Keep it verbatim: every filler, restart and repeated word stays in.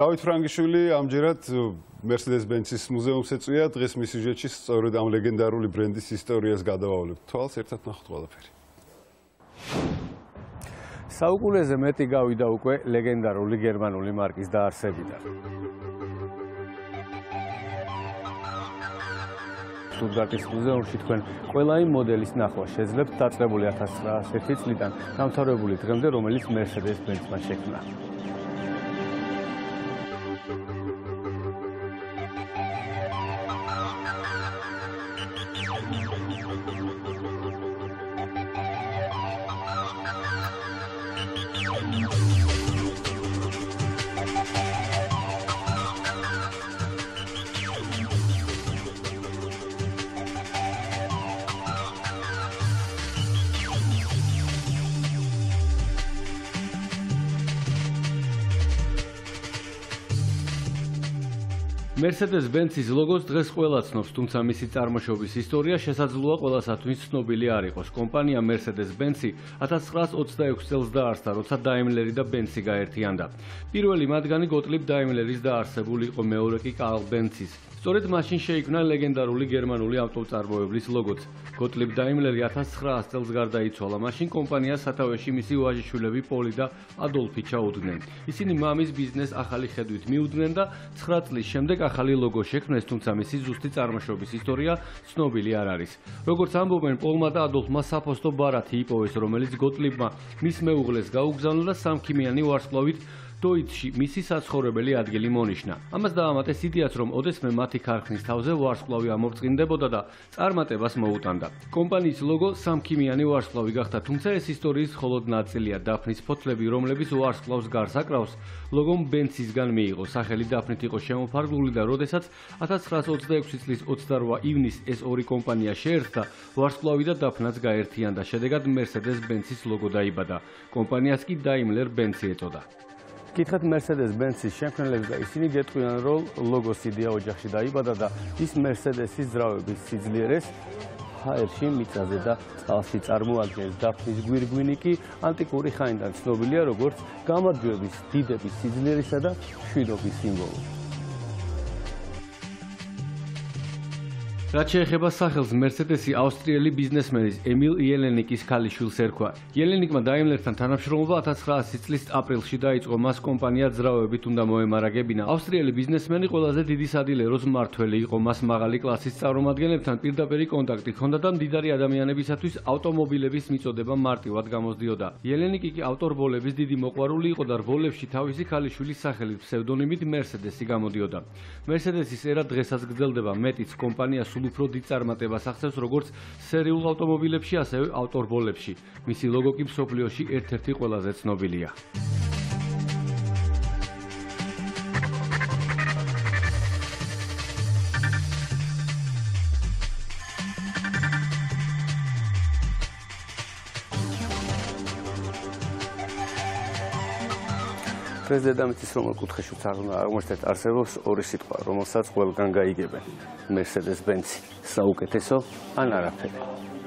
David Frangishvili amjirat Mercedes-Benz-is muzeumse tsuya dges mis syujetshi stsored am legendaruli brendis istorias gadavauleb tvalts ertat nakht qvelaperi. Sauquleze meti gavida ukve legendaruli germanuli markis daarsebidan. Stuttgartis muzeumshi tkven qvelai modelis nakhva shezdlebt datrebuli ათას ცხრაასი ათი წლიდან gamtsarebuli დღემდე, რომელიც Mercedes-Benz-ma shekna. Mercedes-Benz-is logos დღეს ყველა ცნობს, თუმცა მისი წარმოშობის ისტორია შესაძლოა ყველასათვის ცნობილი არ იყოს. კომპანია Mercedes-Benz-ი ათას ცხრაას ოცდაექვსი წელს დაარსდა, როცა Daimler-ი და Benz-ი გაერთიანდა. პირველი მათგანი Gottlieb Daimler-ის დაარსებული იყო, მეორე კი Carl Benz-ის. სწორედ მაშინ შეიქმნა ლეგენდარული გერმანული ავტოწარმოებლის ლოგოც. Gottlieb Daimler-ი ათას ცხრაას წელს გარდაიცვალა, მაშინ კომპანიას სათავეში მისი ვაჟიშვილები პოლი და ადოლფი ჩაუდგნენ. ისინი მამის ბიზნესს ახალი ხედვით მიუდგნენ და ცხრა წლის შემდეგ ახალი ლოგო შექმნეს, თუმცა მისი ზუსტი წარმოშობის ისტორია ცნობილი არ არის. როგორც ამბობენ, პოლმა და ადოლფმა საფოსტო ბარათი იპოვეს, რომელიც გოტლიბმა მის მეუღლეს გაუგზავნა და სამქიმიანი ვარსკვლავით დოიცში მისი საცხოვრებელი ადგილი მონიშნა. ამას დაამატეს იდეაც, რომ ოდესმე მათი ქარხნის თავზე ვარსკვლავი ამორწყინდებოდა და წარმატებას მოუტანდა. კომპანიის ლოგო სამქიმიანი ვარსკვლავი გახდა, თუმცა ეს ისტორიის მხოლოდ ნაწილია. დაფნის ფოთლები, რომლებიც ვარსკვლავს გარს აკრავს, ლოგომ ბენცისგან მიიღო. სახელი დაფნით იყო შემოფარგლული და როდესაც ათას ცხრაას ოცდაექვსი წლის ოცდაერვე ივნისს ეს ორი კომპანია შეერთდა, ვარსკვლავი და დაფნაც გაერთიანდა. შედეგად Mercedes-Benz-ის ლოგო დაიბადა. კომპანიას კი Daimler-Benz-ი ეწოდა. Kitxet Mercedes-Benz-ის შემქმნელებს და ისინი გეტყვიან, რომ ლოგოს იდეა ოჯახში დაიბადა და ის Mercedes-ის ძრავების სიძლიერეს ჰაერში მიწაზე და წყალში წარმოადგენს. დაფნის გვირგვინი კი ანტიკური ხანიდან ცნობილია, როგორც გამარჯვების, დიდების სიძლიერისა და შვიდობის სიმბოლო. Რაც შეეხება სახელს, Mercedes-ი ავსტრიელი ბიზნესმენის Emil Jelenikis ქალიშვილს ერქვა. Jelenikმა Daimler-თან თანამშრომლობა ათას ცხრაასი წლის აპრილში დაიწყო. მას კომპანია ძრავებით უნდა მოემარაგებინა. ავსტრიელი ბიზნესმენი ყველაზე დიდი სადილეროს მმართველი იყო. მას მაღალი კლასის წარმომადგენლებთან პირდაპირი კონტაქტი ჰქონდა და მდიდარი ადამიანებისათვის ავტომობილების მიწოდება მარტივად გამოსდიოდა. Jelenikი კი ავტორბოლების დიდი მოყვარული იყო და რბოლებში თავისი ქალიშვილის სახელის ფსევდონიმით Mercedes-ი გამოდიოდა. Mercedes-ის ერა დღესაც გრძელდება, მეტიც კომპანია უფრო დიდ წარმატებას ახდენს როგორც სერიულ ავტომობილებში, ასევე ავტორბოლებში. მისი ლოგო კი მსოფლიოში ერთ-ერთი ყველაზე ცნობილია. დღეს დედამიწის რომელ კუთხეში აღმოჩნდეთ არსებობს ორი სიტყვა, რომელსაც ყველგან გაიგებენ. Mercedes-Benz-ი, საუკეთესო ან არაფერი.